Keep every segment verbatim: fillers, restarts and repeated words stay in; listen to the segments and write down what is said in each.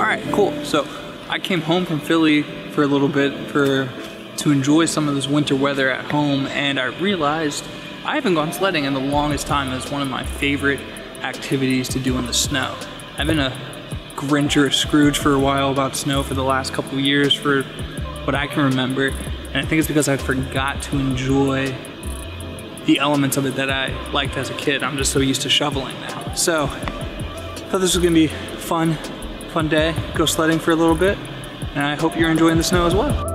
All right, cool. So I came home from Philly for a little bit for to enjoy some of this winter weather at home, and I realized I haven't gone sledding in the longest time. It's one of my favorite activities to do in the snow. I've been a Grinch or a Scrooge for a while about snow for the last couple of years for what I can remember, and I think it's because I forgot to enjoy the elements of it that I liked as a kid. I'm just so used to shoveling now. So I thought this was gonna be fun, fun day, go sledding for a little bit, and I hope you're enjoying the snow as well.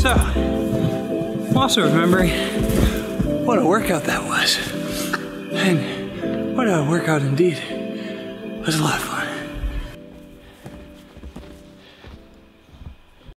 So, I'm also remembering what a workout that was, and what a workout indeed. It was a lot of fun.